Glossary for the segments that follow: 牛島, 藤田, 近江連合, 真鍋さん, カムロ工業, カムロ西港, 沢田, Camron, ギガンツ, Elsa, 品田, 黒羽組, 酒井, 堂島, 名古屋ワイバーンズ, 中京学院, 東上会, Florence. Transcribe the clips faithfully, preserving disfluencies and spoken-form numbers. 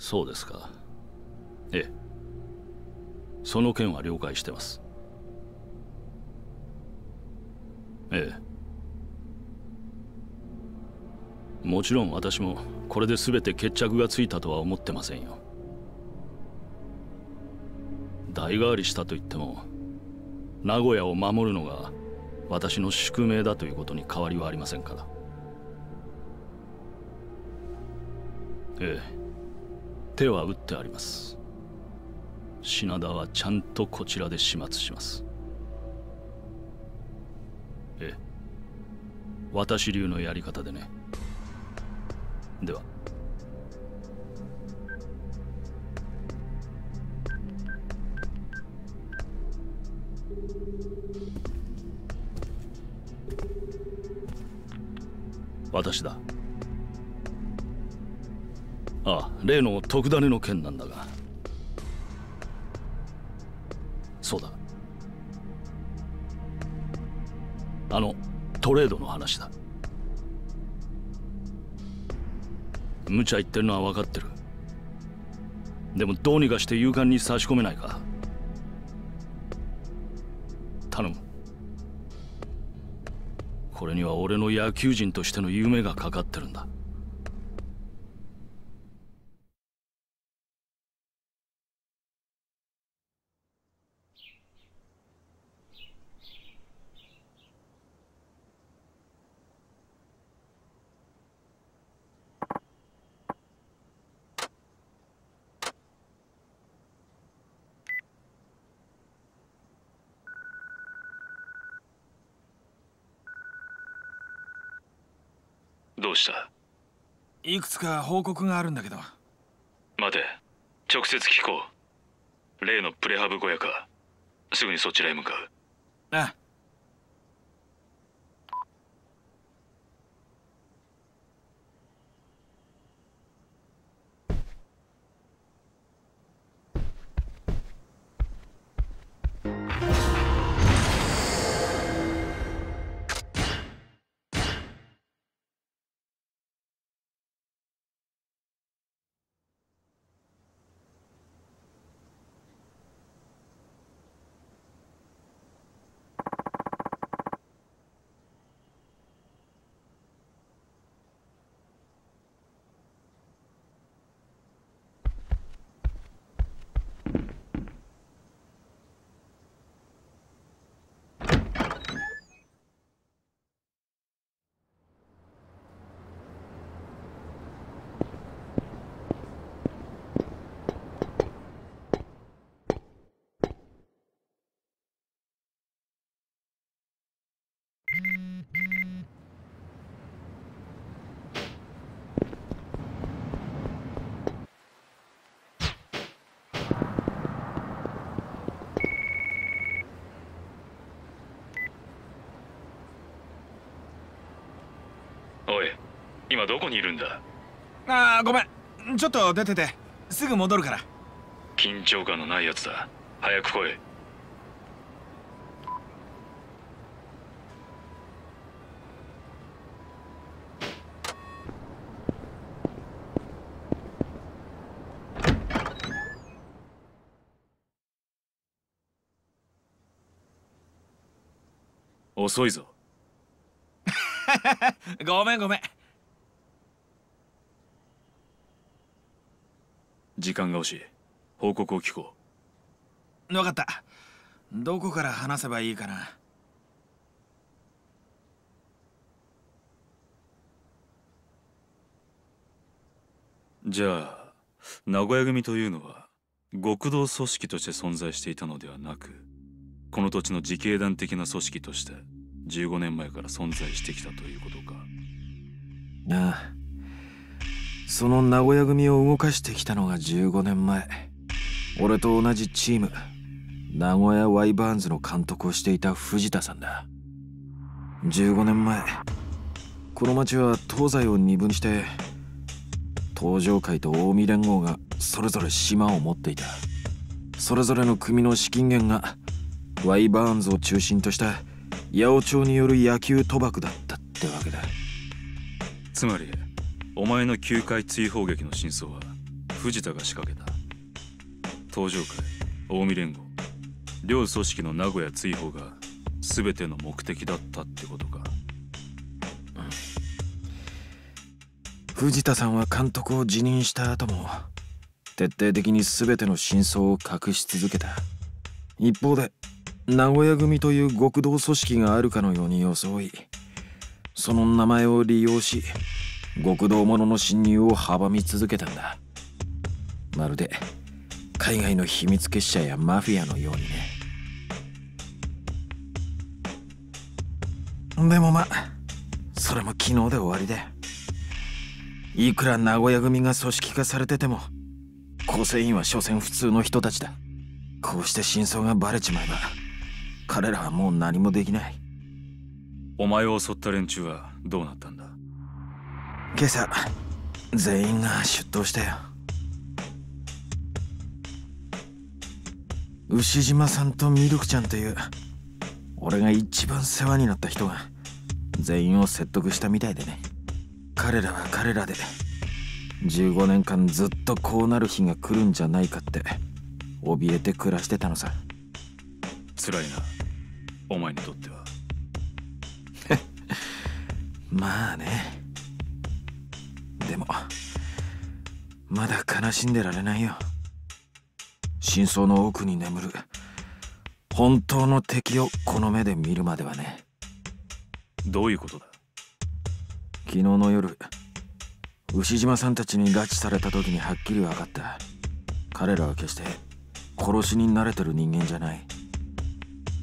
そうですか。ええ、その件は了解してます。ええ、もちろん私もこれで全て決着がついたとは思ってませんよ。代替わりしたといっても名古屋を守るのが私の宿命だということに変わりはありませんから。ええ、手は打ってあります。品田はちゃんとこちらで始末します。ええ、私流のやり方でね。では。私だ。ああ、例の特ダネの件なんだが。そうだ、あのトレードの話だ。無茶言ってるのは分かってる。でもどうにかして勇敢に差し込めないか。頼む。これには俺の野球人としての夢がかかってるんだ。どうした？いくつか報告があるんだけど。待て、直接聞こう。例のプレハブ小屋か。すぐにそちらへ向かう。ああ。おい、今どこにいるんだ？ああ、ごめん、ちょっと出ててすぐ戻るから。緊張感のないやつだ、早く来い。遅いぞ。ごめんごめん。時間が惜しい。報告を聞こう。分かった。どこから話せばいいかな。じゃあ名古屋組というのは極道組織として存在していたのではなく、この土地の自警団的な組織としてじゅうごねんまえから存在してきたということか。ああ、その名古屋組を動かしてきたのがじゅうごねんまえ、俺と同じチーム名古屋ワイバーンズの監督をしていた藤田さんだ。じゅうごねんまえ、この町は東西を二分して、東上会と近江連合がそれぞれ島を持っていた。それぞれの組の資金源がワイバーンズを中心とした八百長による野球賭博だったってわけだ。つまりお前のきゅうかい追放劇の真相は藤田が仕掛けた。東上会、近江連合、両組織の名古屋追放が全ての目的だったってことか。藤田さんは監督を辞任した後も徹底的に全ての真相を隠し続けた。一方で名古屋組という極道組織があるかのように装い、その名前を利用し極道者の侵入を阻み続けたんだ。まるで海外の秘密結社やマフィアのようにね。でもまあそれも昨日で終わりで、いくら名古屋組が組織化されてても構成員は所詮普通の人たちだ。こうして真相がバレちまえば彼らはもう何もできない。お前を襲った連中はどうなったんだ？今朝全員が出頭したよ。牛島さんとミルクちゃんという俺が一番世話になった人が全員を説得したみたいでね。彼らは彼らでじゅうごねんかんずっとこうなる日が来るんじゃないかって怯えて暮らしてたのさ。辛いな、お前にとっては。まあね。でもまだ悲しんでられないよ。真相の奥に眠る本当の敵をこの目で見るまではね。どういうことだ？昨日の夜、牛島さんたちに拉致された時にはっきり分かった。彼らは決して殺しに慣れてる人間じゃない。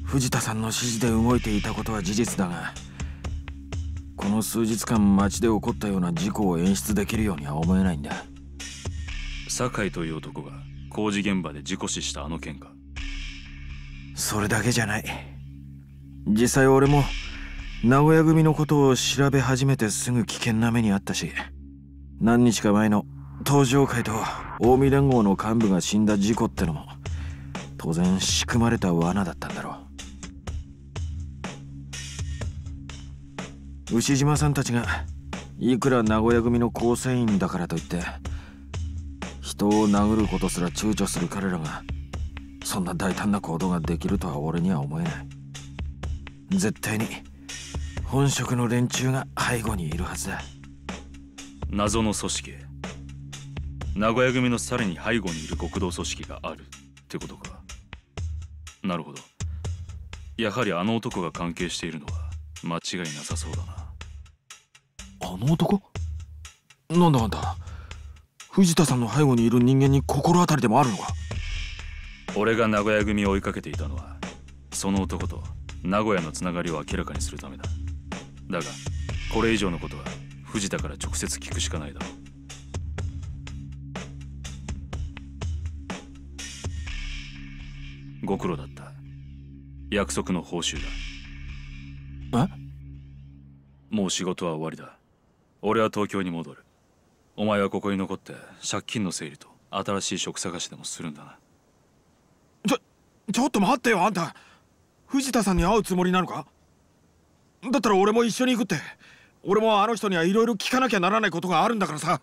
藤田さんの指示で動いていたことは事実だが、この数日間街で起こったような事故を演出できるようには思えないんだ。酒井という男が工事現場で事故死したあの件か？それだけじゃない。実際俺も名古屋組のことを調べ始めてすぐ危険な目にあったし、何日か前の東上会と近江連合の幹部が死んだ事故ってのも当然仕組まれた罠だったんだろう。牛島さんたちがいくら名古屋組の構成員だからといって人を殴ることすら躊躇する彼らがそんな大胆な行動ができるとは俺には思えない。絶対に本職の連中が背後にいるはずだ。謎の組織、名古屋組のさらに背後にいる極道組織があるってことか。なるほど。やはりあの男が関係しているのは間違いなさそうだな。あの男？なんだあんた、藤田さんの背後にいる人間に心当たりでもあるのか？俺が名古屋組を追いかけていたのはその男と名古屋のつながりを明らかにするためだ。だがこれ以上のことは藤田から直接聞くしかないだろう。ご苦労だった。約束の報酬だ。え？もう仕事は終わりだ。俺は東京に戻る。お前はここに残って借金の整理と新しい職探しでもするんだな。ちょちょっと待ってよ、あんた藤田さんに会うつもりなのか？だったら俺も一緒に行くって。俺もあの人にはいろいろ聞かなきゃならないことがあるんだからさ。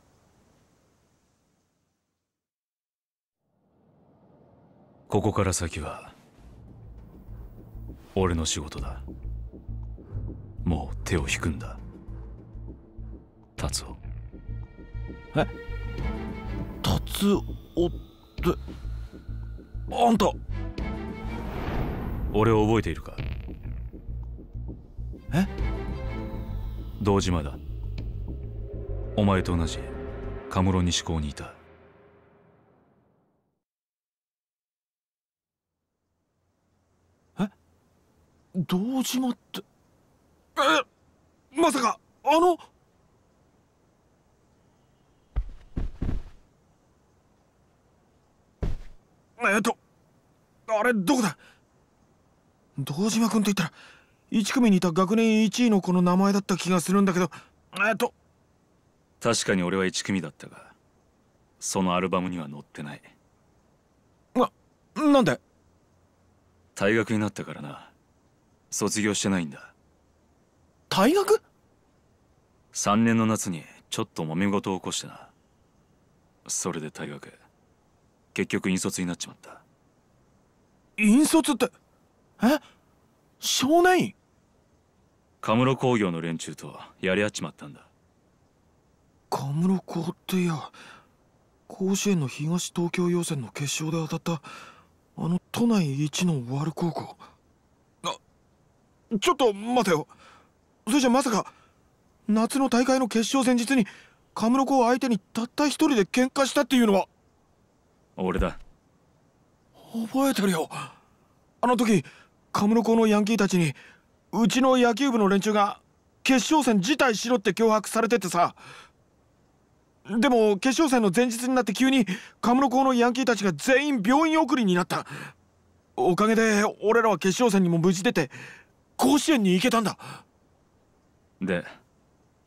ここから先は俺の仕事だ。もう手を引くんだ、達夫。え？達夫ってあんた、俺を覚えているか？え？堂島だ。お前と同じカムロ西港にいた。え？堂島って、え、まさかあの…えっとあれどこだ？堂島君といったらいち組にいた学年いちいの子の名前だった気がするんだけど。えっと確かに俺はいち組だったが、そのアルバムには載ってない。な、なんで？退学になったからな。卒業してないんだ。退学？さんねんの夏にちょっと揉め事を起こしてな。それで退学。結局引率になっちまった。引率ってえ少年院？カムロ工業の連中とやり合っちまったんだ。カムロ工っていや甲子園の東東京予選の決勝で当たったあの都内一の悪高校。あちょっと待てよ、それじゃまさか夏の大会の決勝前日にカムロコを相手にたった一人で喧嘩したっていうのは？俺だ。覚えてるよ。あの時カムロコのヤンキーたちにうちの野球部の連中が決勝戦辞退しろって脅迫されててさ。でも決勝戦の前日になって急にカムロコのヤンキーたちが全員病院送りになった。おかげで俺らは決勝戦にも無事出て甲子園に行けたんだ。で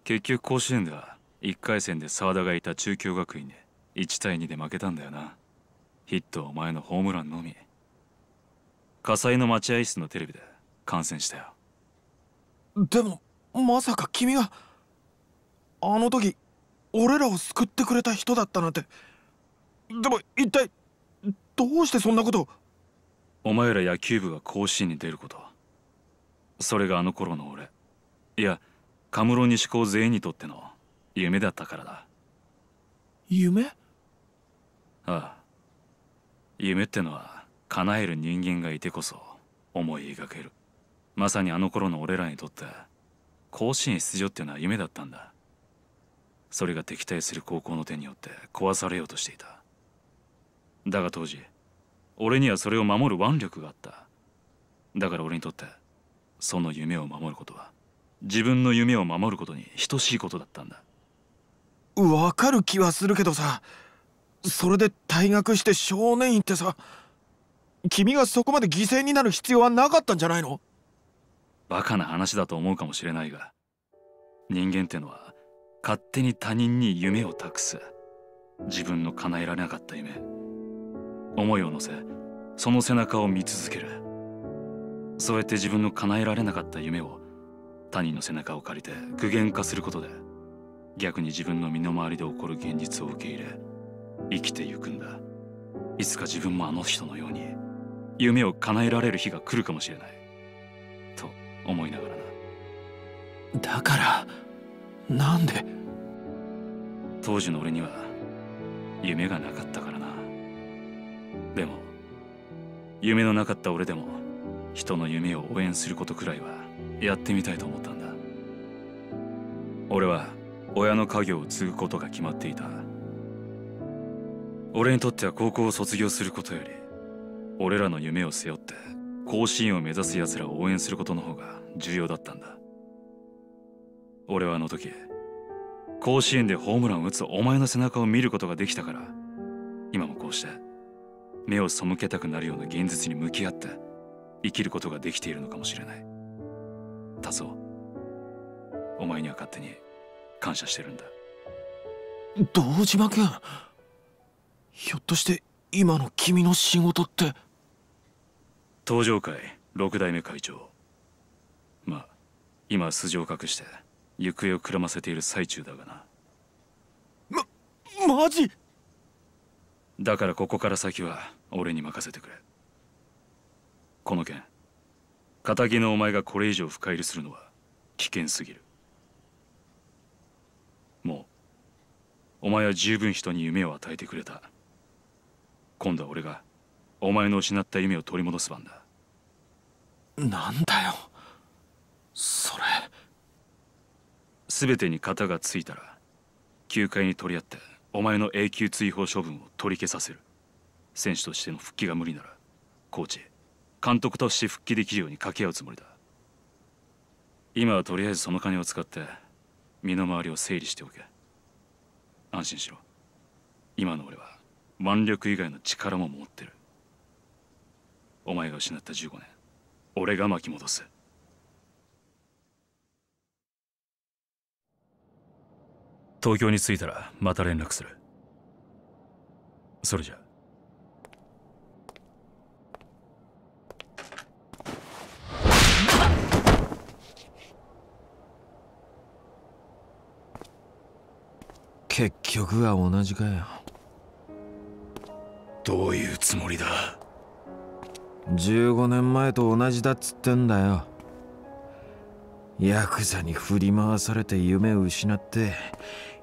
結局甲子園ではいっかい戦で沢田がいた中京学院でいちたいにで負けたんだよな。ヒットはお前のホームランのみ。火災の待合室のテレビで観戦したよ。でもまさか君があの時俺らを救ってくれた人だったなんて。でも一体どうしてそんなことを？お前ら野球部が甲子園に出ること、それがあの頃の俺、いやカムロ西高全員にとっての夢だったからだ。夢？ああ、夢ってのは叶える人間がいてこそ思い描ける。まさにあの頃の俺らにとって甲子園出場っていうのは夢だったんだ。それが敵対する高校の手によって壊されようとしていた。だが当時俺にはそれを守る腕力があった。だから俺にとってその夢を守ることは自分の夢を守ることに等しいことだったんだ。わかる気はするけどさ、それで退学して少年院ってさ、君がそこまで犠牲になる必要はなかったんじゃないの？バカな話だと思うかもしれないが、人間ってのは勝手に他人に夢を託す。自分の叶えられなかった夢、思いを乗せその背中を見続ける。そうやって自分の叶えられなかった夢を他人の背中を借りて具現化することで、逆に自分の身の回りで起こる現実を受け入れ生きてゆくんだ。いつか自分もあの人のように夢を叶えられる日が来るかもしれないと思いながらな。だからなんで？当時の俺には夢がなかったからな。でも夢のなかった俺でも人の夢を応援することくらいはやってみたいと思ったんだ。俺は親の家業を継ぐことが決まっていた。俺にとっては高校を卒業することより俺らの夢を背負って甲子園を目指す奴らを応援することの方が重要だったんだ。俺はあの時甲子園でホームランを打つお前の背中を見ることができたから、今もこうして目を背けたくなるような現実に向き合って生きることができているのかもしれない。達夫、お前には勝手に感謝してるんだ。堂島君、ひょっとして今の君の仕事って？東上会ろくだいめ会長。まあ今素性を隠して行方をくらませている最中だがな。まマジだからここから先は俺に任せてくれ。この件、堅気のお前がこれ以上深入りするのは危険すぎる。もうお前は十分人に夢を与えてくれた。今度は俺がお前の失った夢を取り戻す番だ。なんだよそれ。全てに片がついたら球界に取り合ってお前の永久追放処分を取り消させる。選手としての復帰が無理ならコーチ、監督として復帰できるように掛け合うつもりだ。今はとりあえずその金を使って身の回りを整理しておけ。安心しろ、今の俺は腕力以外の力も持ってる。お前が失ったじゅうごねん、俺が巻き戻す。東京に着いたらまた連絡する。それじゃ。結局は同じかよ。どういうつもりだ。じゅうごねんまえと同じだっつってんだよ。ヤクザに振り回されて夢を失って、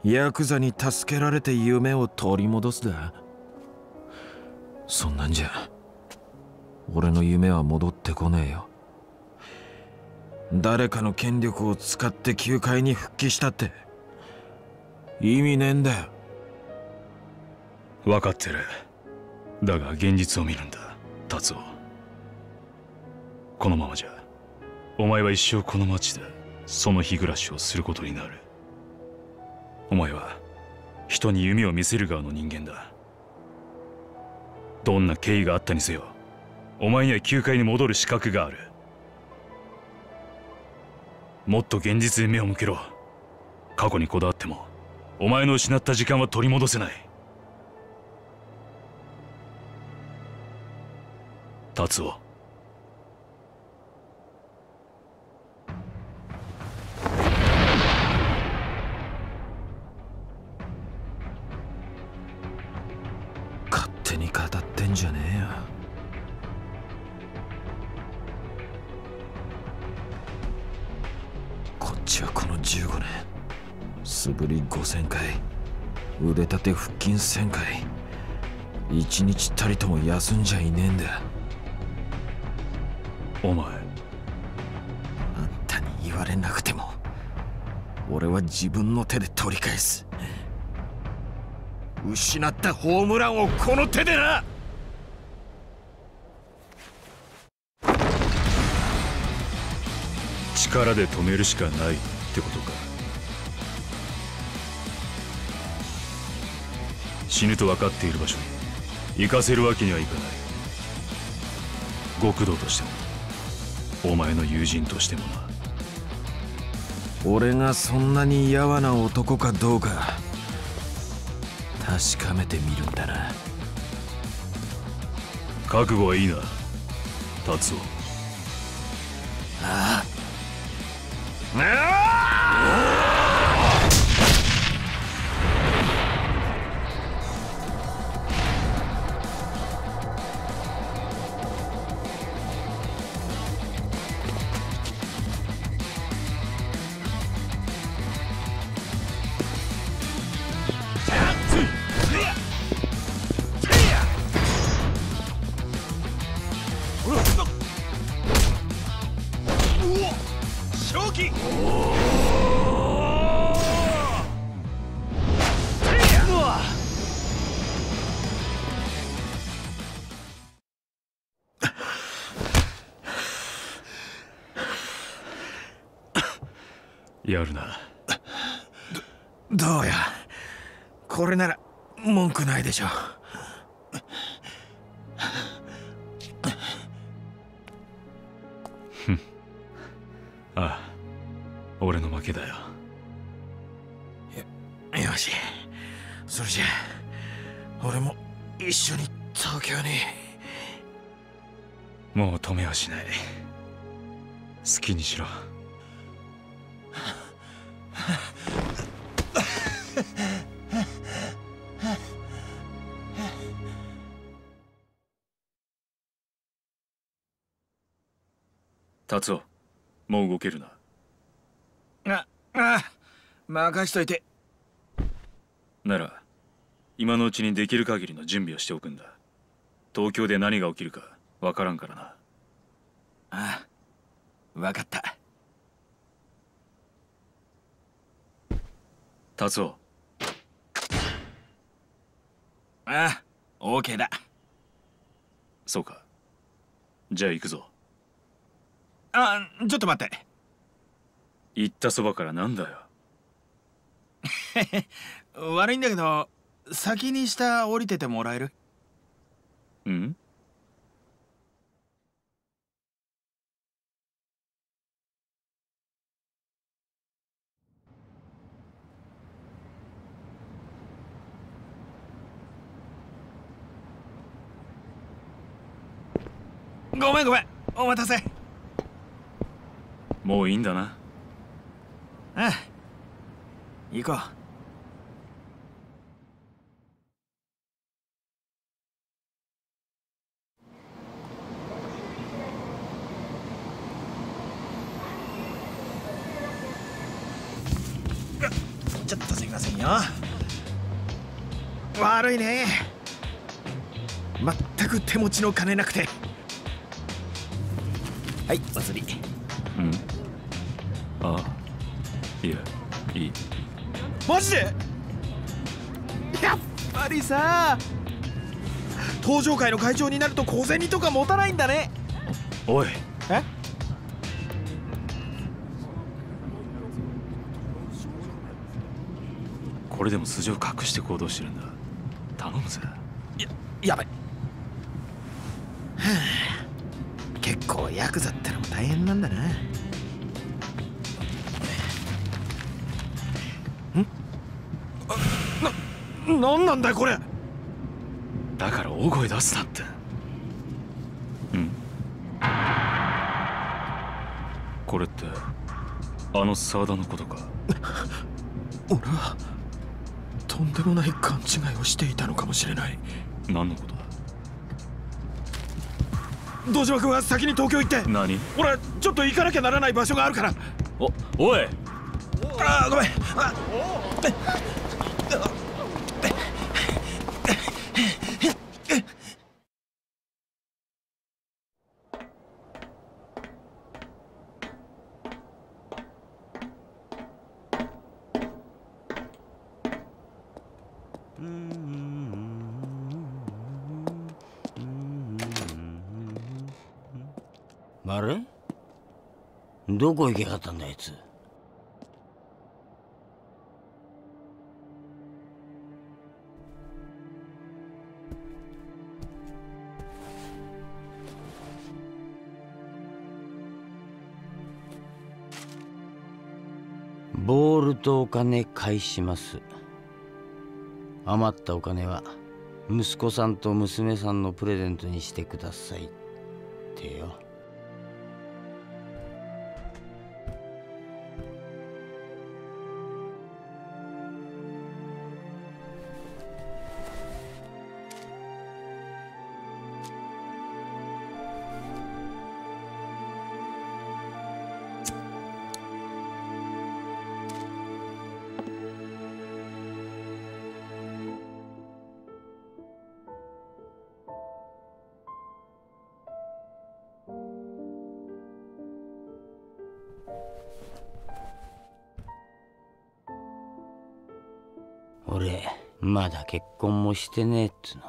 ヤクザに助けられて夢を取り戻すだ。そんなんじゃ俺の夢は戻ってこねえよ。誰かの権力を使って球界に復帰したって意味ねえんだよ。分かってる。だが現実を見るんだ、達夫。このままじゃお前は一生この町でその日暮らしをすることになる。お前は人に夢を見せる側の人間だ。どんな経緯があったにせよ、お前には球界に戻る資格がある。もっと現実に目を向けろ。過去にこだわってもお前の失った時間は取り戻せない。達夫。勝手に語ってんじゃねえよ。こっちはこのじゅうごねん、素振りごせんかい、腕立て腹筋せんかい、一日たりとも休んじゃいねえんだ。お前、あんたに言われなくても俺は自分の手で取り返す。失ったホームランをこの手でな。力で止めるしかないってことか。死ぬと分かっている場所に行かせるわけにはいかない。極道としてもお前の友人としてもな。俺がそんなにやわな男かどうか確かめてみるんだな。覚悟はいいな、達夫。ああ、あやるな。 ど, どうやこれなら文句ないでしょ。ああ、俺の負けだよ。よ, よし、それじゃ俺も一緒に東京に。もう止めはしない。好きにしろ。達夫、もう動けるな。あ、ああ、任しといて。なら今のうちにできる限りの準備をしておくんだ。東京で何が起きるかわからんからな。ああ、わかった。達夫。ああ、OK だ。そうか、じゃあ行くぞ。あ、ちょっと待って。行ったそばからなんだよ。悪いんだけど、先に下降りててもらえる？うん？ごめんごめん、お待たせ。もういいんだな。ああ、行こう。ちょっとすみませんよ。悪いね、全く手持ちの金なくて。はい、お釣り。うん、ああ、いや、いい。マジでやっぱりさ、登場会の会長になると小銭とか持たないんだね。おい、え、これでも素性を隠して行動してるんだ。頼むぜ。や、やばい。はあ、結構ヤクザってのも大変なんだな。ん？な、なんなんだよこれ。だから大声出すなって。うん。これってあの沢田のことか。俺はとんでもない勘違いをしていたのかもしれない。何のことだ。堂島君は先に東京行って。何？俺ちょっと行かなきゃならない場所があるから。お、おい。ああ、ごめん。ああれ、どこ行きやがったんだあいつ。ボールとお金返します。余ったお金は息子さんと娘さんのプレゼントにしてくださいってよ。俺まだ結婚もしてねえっつうの。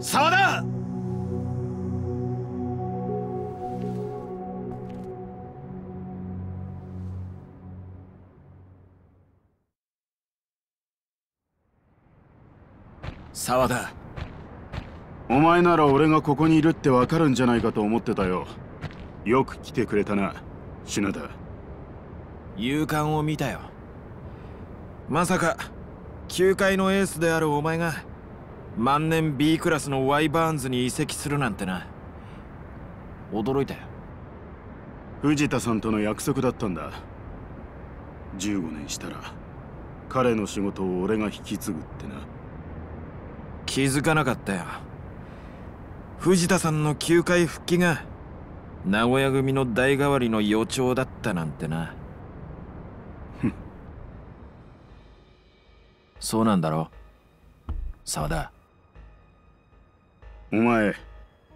沢田！沢田、お前なら俺がここにいるってわかるんじゃないかと思ってたよ。よく来てくれたな、品田。夕刊を見たよ。まさか球界のエースであるお前が万年 B クラスのワイバーンズに移籍するなんてな。驚いたよ。藤田さんとの約束だったんだ。じゅうごねんしたら彼の仕事を俺が引き継ぐってな。気づかなかったよ。藤田さんの球界復帰が名古屋組の代替わりの予兆だったなんてな。そうなんだろ沢田。お前、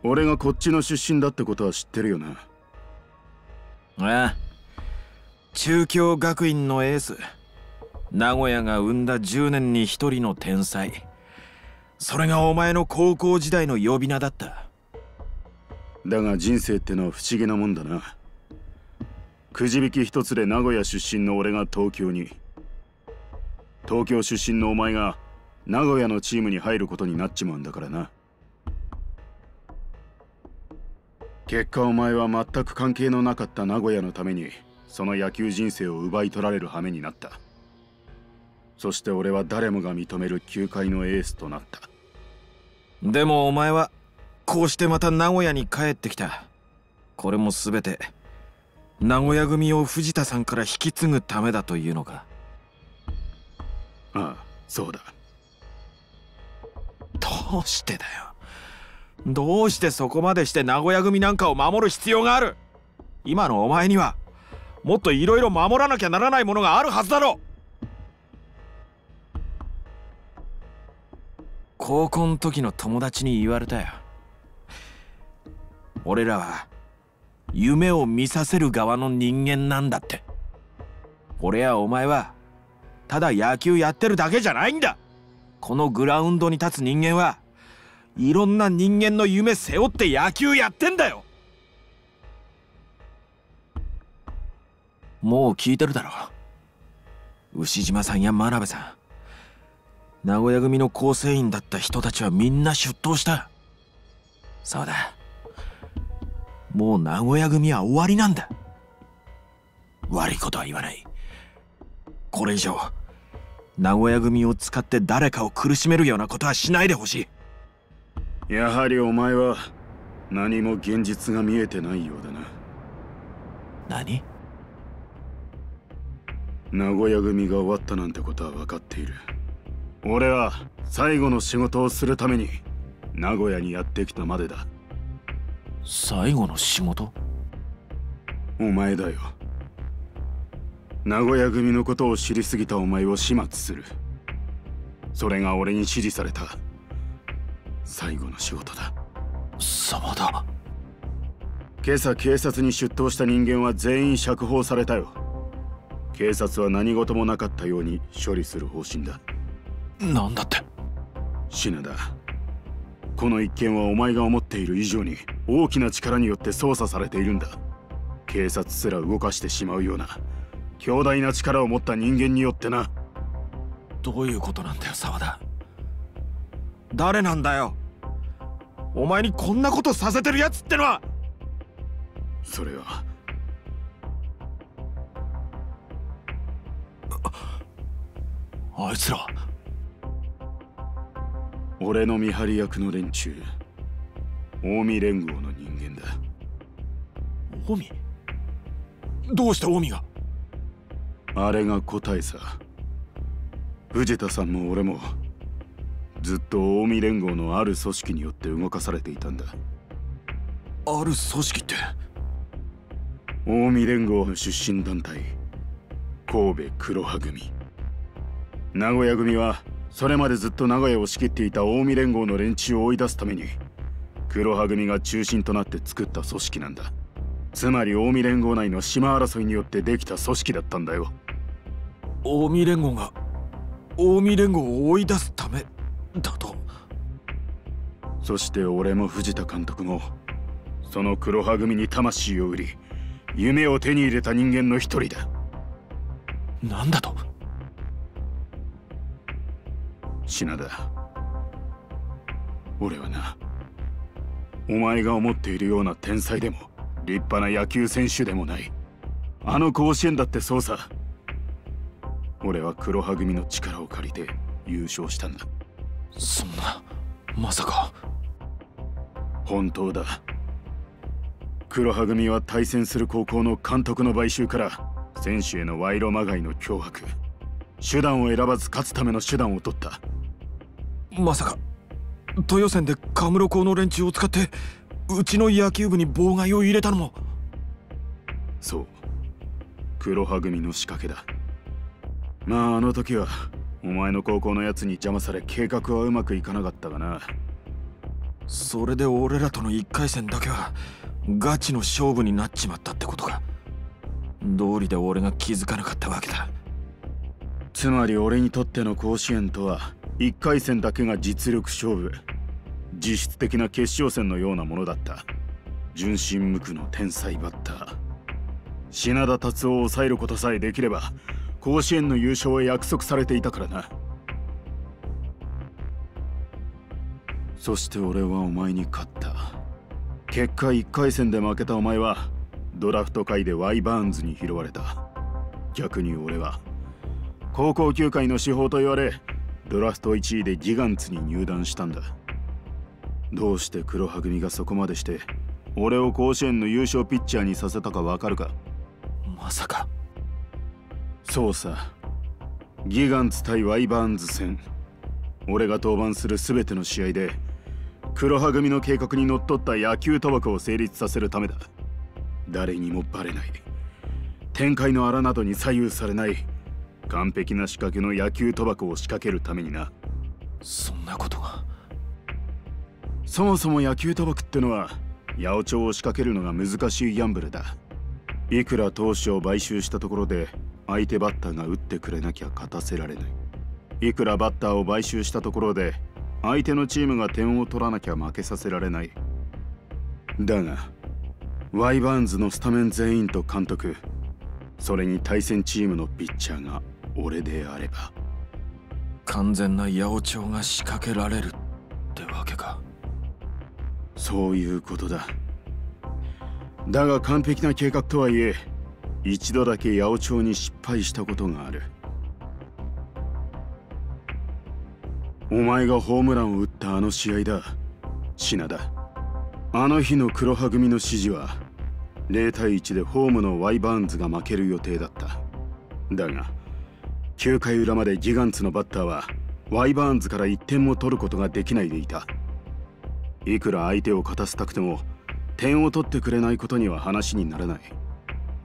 俺がこっちの出身だってことは知ってるよな。ああ、中京学院のエース、名古屋が生んだじゅうねんに一人の天才。それがお前の高校時代の呼び名だった。だが人生ってのは不思議なもんだな。くじ引き一つで名古屋出身の俺が東京に、東京出身のお前が名古屋のチームに入ることになっちまうんだからな。結果お前は全く関係のなかった名古屋のためにその野球人生を奪い取られる羽目になった。そして俺は誰もが認める球界のエースとなった。でもお前はこうしてまた名古屋に帰ってきた。これも全て名古屋組を藤田さんから引き継ぐためだというのか。ああ、そうだ。どうしてだよ。どうしてそこまでして名古屋組なんかを守る必要がある。今のお前にはもっといろいろ守らなきゃならないものがあるはずだろう。高校の時の友達に言われたよ。俺らは夢を見させる側の人間なんだって。俺やお前はただ野球やってるだけじゃないんだ。このグラウンドに立つ人間はいろんな人間の夢背負って野球やってんだよ。もう聞いてるだろう。牛島さんや真鍋さん、名古屋組の構成員だった人たちはみんな出頭した。そうだ、もう名古屋組は終わりなんだ。悪いことは言わない。これ以上名古屋組を使って誰かを苦しめるようなことはしないでほしい。やはりお前は何も現実が見えてないようだな。何？名古屋組が終わったなんてことは分かっている。俺は最後の仕事をするために名古屋にやってきたまでだ。最後の仕事？お前だよ。名古屋組のことを知りすぎたお前を始末する。それが俺に指示された最後の仕事だ。そうだ。今朝警察に出頭した人間は全員釈放されたよ。警察は何事もなかったように処理する方針だ。なんだって？品田、この一件はお前が思っている以上に大きな力によって捜査されているんだ。警察すら動かしてしまうような強大な力を持った人間によってな。どういうことなんだよ沢田。誰なんだよお前にこんなことさせてるやつってのは。それはあ、あいつら俺の見張り役の連中、近江連合の人間だ。近江？どうして近江が？あれが答えさ。藤田さんも俺もずっと近江連合のある組織によって動かされていたんだ。ある組織って？近江連合の出身団体、神戸黒羽組。名古屋組はそれまでずっと名古屋を仕切っていた近江連合の連中を追い出すために黒羽組が中心となって作った組織なんだ。つまり近江連合内の島争いによってできた組織だったんだよ。近江連合が近江連合を追い出すためだと。そして俺も藤田監督もその黒羽組に魂を売り夢を手に入れた人間の一人だ。なんだと？品田、俺はな、お前が思っているような天才でも立派な野球選手でもない。あの甲子園だってそうさ。俺は黒羽組の力を借りて優勝したんだ。そんな、まさか。本当だ。黒羽組は対戦する高校の監督の買収から選手への賄賂まがいの脅迫、手段を選ばず勝つための手段を取った。まさか都予選でカムロ校の連中を使ってうちの野球部に妨害を入れたのも。そう、黒羽組の仕掛けだ。まああの時はお前の高校のやつに邪魔され計画はうまくいかなかったがな。それで俺らとのいっかい戦だけはガチの勝負になっちまったってことか。どうりで俺が気づかなかったわけだ。つまり俺にとっての甲子園とはいっかい戦だけが実力勝負、実質的な決勝戦のようなものだった。純真無垢の天才バッター品田達夫を抑えることさえできれば甲子園の優勝は約束されていたからな。そして俺はお前に勝った。結果いっかい戦で負けたお前はドラフト会でワイバーンズに拾われた。逆に俺は高校球界の至宝と言われドラフトいちいでギガンツに入団したんだ。どうして黒羽組がそこまでして俺を甲子園の優勝ピッチャーにさせたかわかるか。まさか。そうさ、ギガンツ対ワイバーンズ戦、俺が登板する全ての試合で黒羽組の計画にのっとった野球賭博を成立させるためだ。誰にもバレない、展開の荒などに左右されない完璧な仕掛けの野球賭博を仕掛けるためにな。そんなことが。そもそも野球賭博ってのは八百長を仕掛けるのが難しいギャンブルだ。いくら投手を買収したところで相手バッターが打ってくれなきゃ勝たせられない。いくらバッターを買収したところで相手のチームが点を取らなきゃ負けさせられない。だがワイバーンズのスタメン全員と監督、それに対戦チームのピッチャーが俺であれば完全な八百長が仕掛けられるってわけか。そういうことだ。だが完璧な計画とはいえ一度だけ八百長に失敗したことがある。お前がホームランを打ったあの試合だ、品田。あの日の黒羽組の指示はゼロたいいちでホームのワイバーンズが負ける予定だった。だがきゅうかいうらまでギガンツのバッターはワイバーンズからいってんも取ることができないでいた。いくら相手を勝たせたくても点を取ってくれないことには話にならない。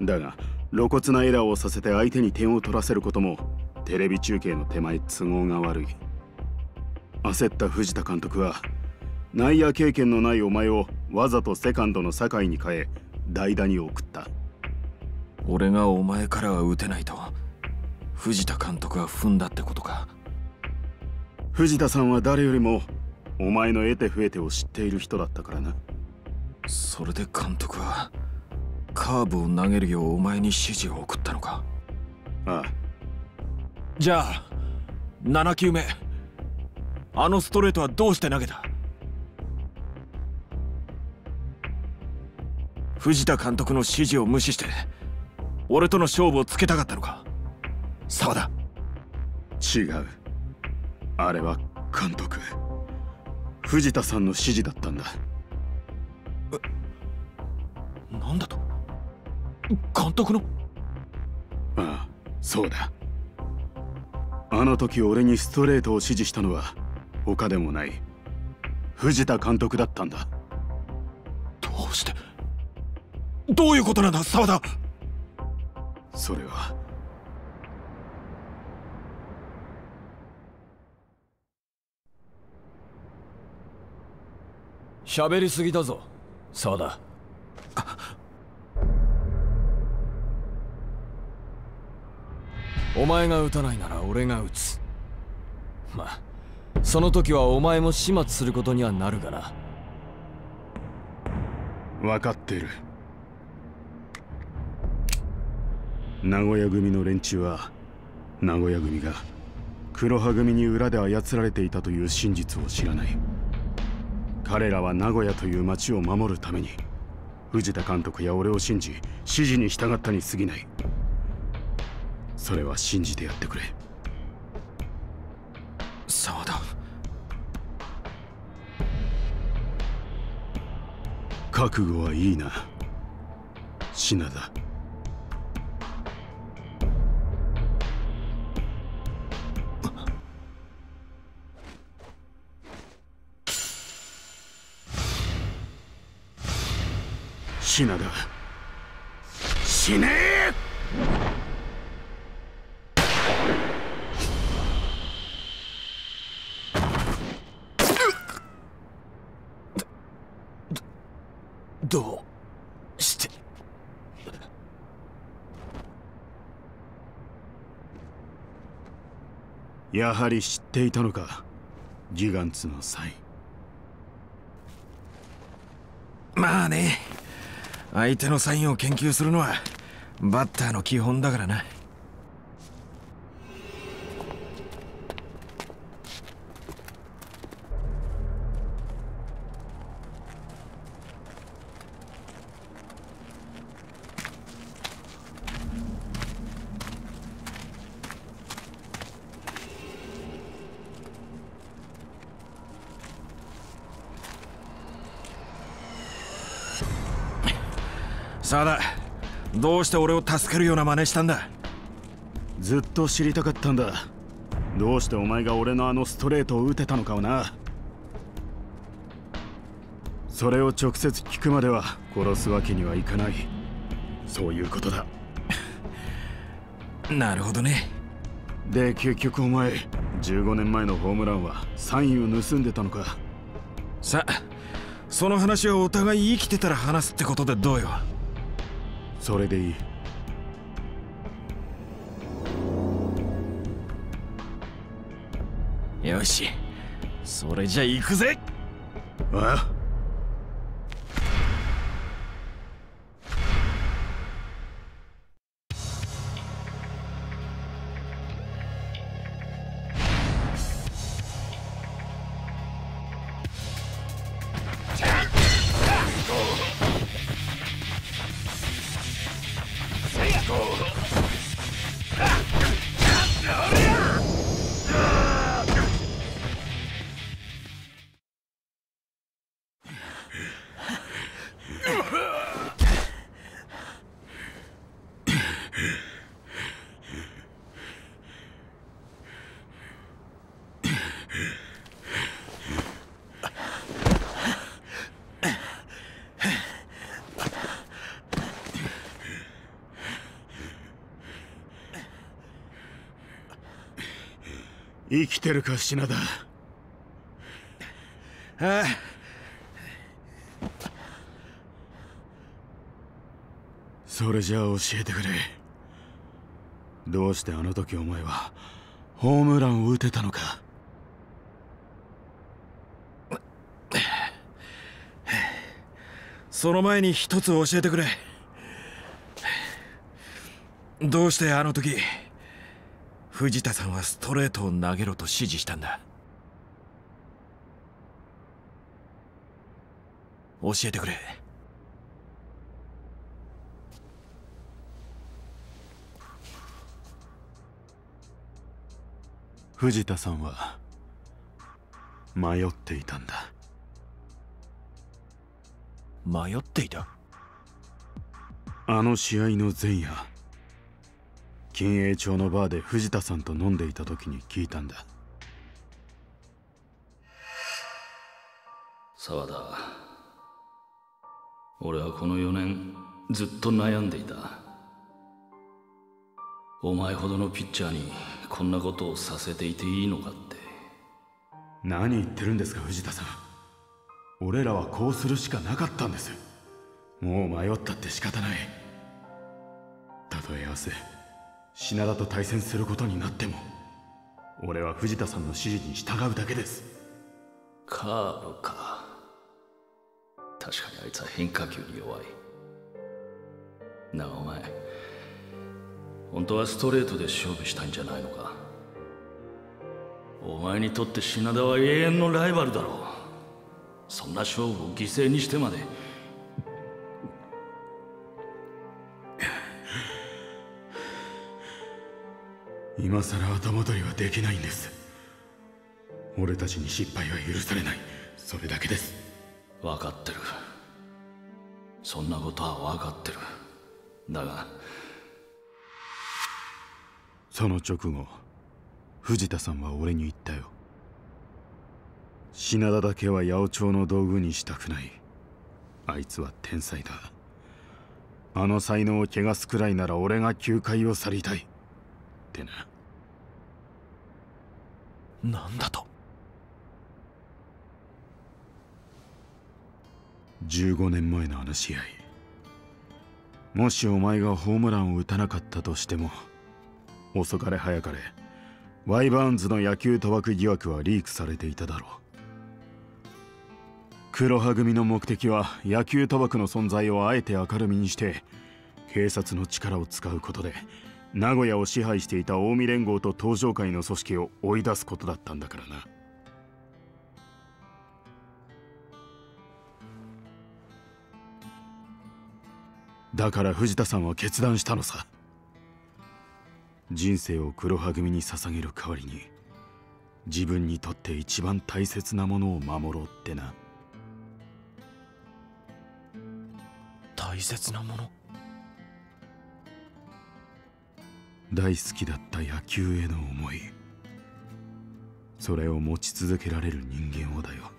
だが露骨なエラーをさせて相手に点を取らせることもテレビ中継の手前都合が悪い。焦った藤田監督は内野経験のないお前をわざとセカンドの酒井に変え代打に送った。俺がお前からは打てないと藤田監督は踏んだってことか。藤田さんは誰よりもお前の得手不得手を知っている人だったからな。それで監督はカーブを投げるようお前に指示を送ったのか。ああ。じゃあななきゅうめあのストレートはどうして投げた。藤田監督の指示を無視して俺との勝負をつけたかったのか。沢田。違う、あれは監督藤田さんの指示だったんだ。え、なんだと。監督の。ああ、そうだ。あの時俺にストレートを指示したのは他でもない藤田監督だったんだ。どうして。どういうことなんだ沢田。それは喋りすぎだぞ沢田。お前が打たないなら俺が打つ。まあその時はお前も始末することにはなるがな。分かっている。名古屋組の連中は名古屋組が黒羽組に裏で操られていたという真実を知らない。彼らは名古屋という町を守るために藤田監督や俺を信じ指示に従ったに過ぎない。それは信じてやってくれ沢田。覚悟はいいな品田。品田死ねえ。どうしてやはり知っていたのか、ギガンツのサイン。まあね、相手のサインを研究するのはバッターの基本だからな。さだ、どうして俺を助けるような真似したんだ。ずっと知りたかったんだ。どうしてお前が俺のあのストレートを打てたのかをな。それを直接聞くまでは殺すわけにはいかない。そういうことだ。なるほどね。で、結局お前、じゅうごねんまえのホームランはサインを盗んでたのか。さあ、その話をお互い生きてたら話すってことでどうよ。それでいい。よし、それじゃ行くぜ。ああ。生きてるか、品田。ああ、それじゃあ教えてくれ。どうしてあの時お前はホームランを打てたのか。その前に一つ教えてくれ。どうしてあの時藤田さんはストレートを投げろと指示したんだ。教えてくれ。藤田さんは迷っていたんだ。迷っていた？あの試合の前夜、金栄町のバーで藤田さんと飲んでいた時に聞いたんだ。沢田、俺はこのよねんずっと悩んでいた。お前ほどのピッチャーにこんなことをさせていていいのかって。何言ってるんですか、藤田さん。俺らはこうするしかなかったんです。もう迷ったって仕方ない。たとえ明日品田と対戦することになっても、俺は藤田さんの指示に従うだけです。カーブか。確かにあいつは変化球に弱いな。あ、お前本当はストレートで勝負したいんじゃないのか。お前にとって品田は永遠のライバルだろう。そんな勝負を犠牲にしてまで。今さら後戻りはできないんです。俺たちに失敗は許されない。それだけです。分かってる。そんなことは分かってる。だがその直後、藤田さんは俺に言ったよ。品田だけは八百長の道具にしたくない。あいつは天才だ。あの才能を汚すくらいなら俺が球界を去りたいってな。なんだと。じゅうごねんまえのあの試合、もしお前がホームランを打たなかったとしても、遅かれ早かれワイバーンズの野球賭博疑惑はリークされていただろう。黒羽組の目的は野球賭博の存在をあえて明るみにして警察の力を使うことで名古屋を支配していた近江連合と東上会の組織を追い出すことだったんだからな。だから藤田さんは決断したのさ。人生を黒羽組に捧げる代わりに自分にとって一番大切なものを守ろうってな。大切なもの？大好きだった野球への思い、それを持ち続けられる人間をだよ。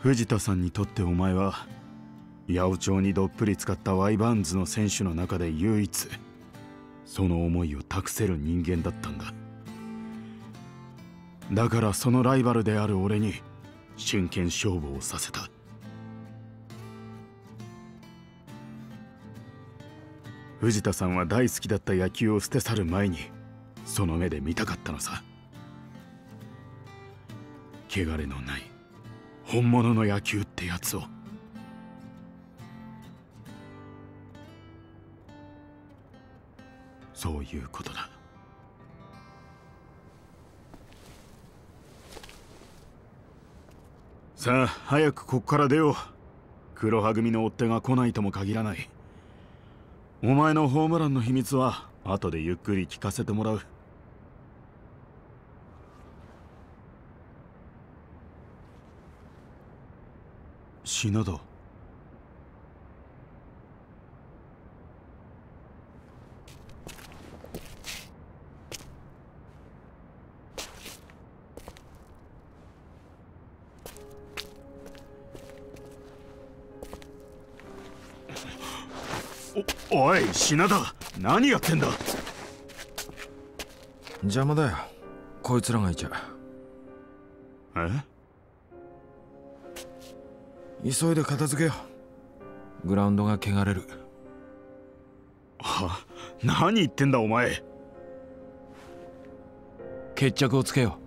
藤田さんにとってお前は八百長にどっぷり使ったワイバーンズの選手の中で唯一その思いを託せる人間だったんだ。だからそのライバルである俺に真剣勝負をさせた。藤田さんは大好きだった野球を捨て去る前にその目で見たかったのさ。汚れのない本物の野球ってやつを。そういうことだ。さあ早くここから出よう。黒羽組の追っ手が来ないとも限らない。お前のホームランの秘密は後でゆっくり聞かせてもらう。篠田、おい品田、何やってんだ。邪魔だよ、こいつらがいちゃ。え？急いで片付けよ、グラウンドが汚れる。は？何言ってんだお前。決着をつけよ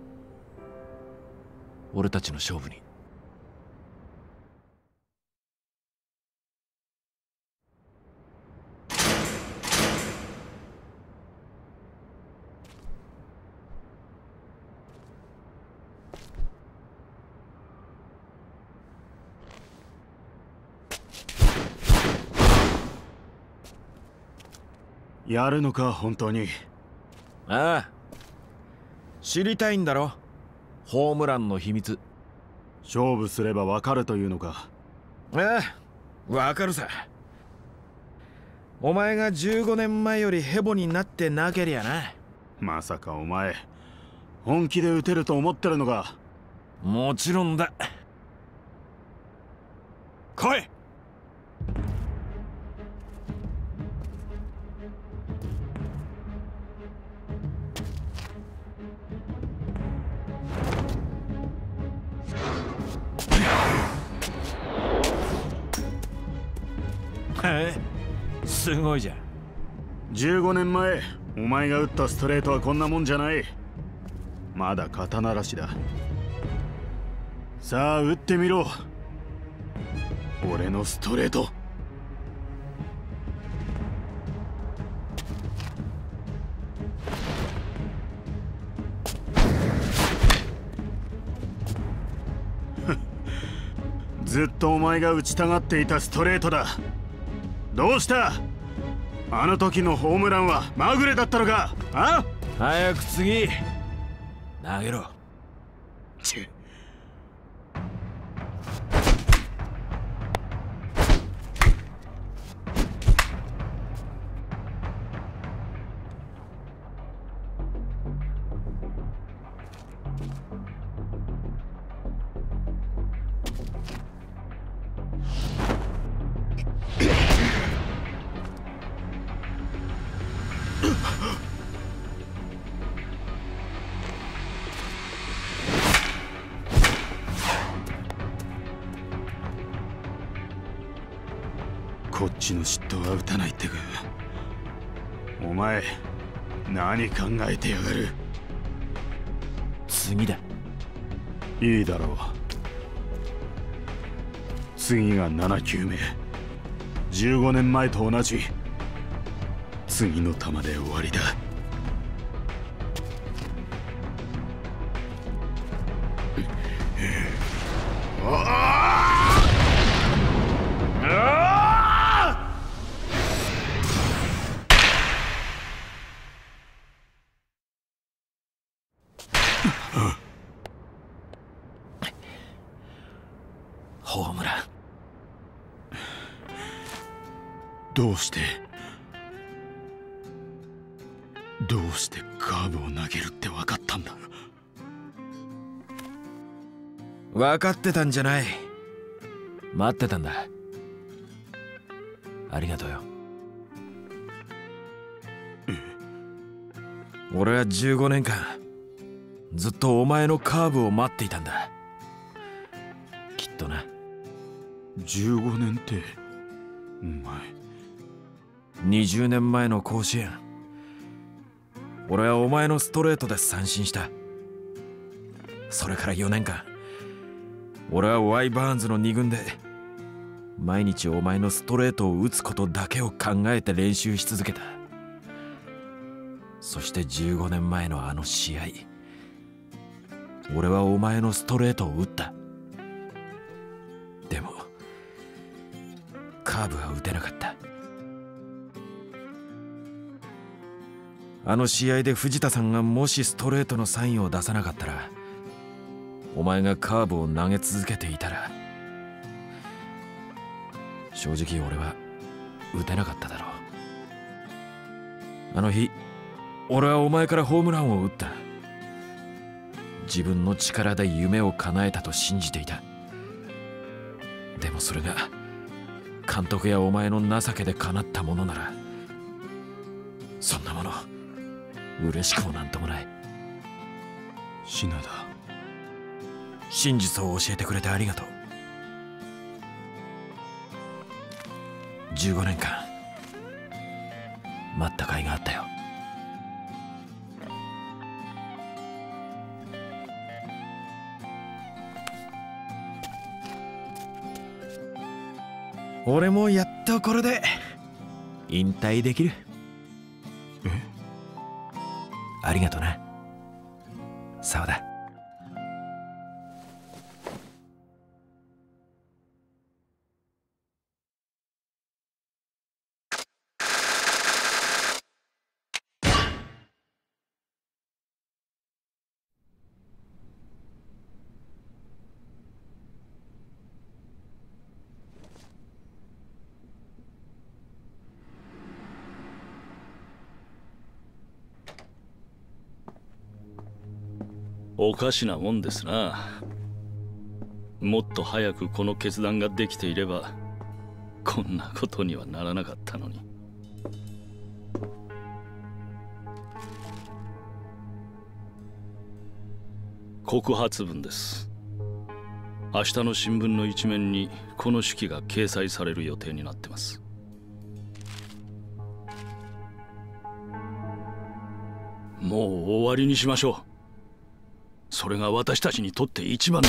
う、俺たちの勝負に。やるのか本当に。ああ、知りたいんだろ、ホームランの秘密。勝負すれば分かるというのか。ああ、分かるさ。お前がじゅうごねんまえよりヘボになってなけりゃな。まさかお前本気で打てると思ってるのか。もちろんだ、来い。すごいじゃん。じゅうごねんまえお前が打ったストレートはこんなもんじゃない。まだ肩慣らしだ。さあ打ってみろ、俺のストレート。ずっとお前が打ちたがっていたストレートだ。どうした？あの時のホームランはまぐれだったのか？あ？早く次投げろ。ちっ。こっちの嫉妬は打たないってか。お前、何考えてやがる。次だ。いいだろう。次がななきゅうめ。じゅうごねんまえと同じ。次の球で終わりだ。ホームラン。どうしてどうしてカーブを投げるって分かったんだ。分かってたんじゃない。待ってたんだ。ありがとうよ。俺はじゅうごねんかんずっとお前のカーブを待っていたんだ。きっとな。じゅうごねんってお前。にじゅうねんまえの甲子園、俺はお前のストレートで三振した。それからよねんかん、俺はワイ・バーンズのにぐんで毎日お前のストレートを打つことだけを考えて練習し続けた。そしてじゅうごねんまえのあの試合、俺はお前のストレートを打った。でもカーブは打てなかった。あの試合で藤田さんがもしストレートのサインを出さなかったら、お前がカーブを投げ続けていたら、正直俺は打てなかっただろう。あの日俺はお前からホームランを打った。自分の力で夢を叶えたと信じていた。でもそれが監督やお前の情けで叶ったものなら、そんなもの嬉しくもなんともない。品田、真実を教えてくれてありがとう。じゅうごねんかん待った甲斐があったよ。俺もやっとこれで引退できる。え？ありがとな、沢田。おかしなもんですな。もっと早くこの決断ができていればこんなことにはならなかったのに。告発文です。明日の新聞の一面にこの手記が掲載される予定になってます。もう終わりにしましょう。それが私たちにとって一番の。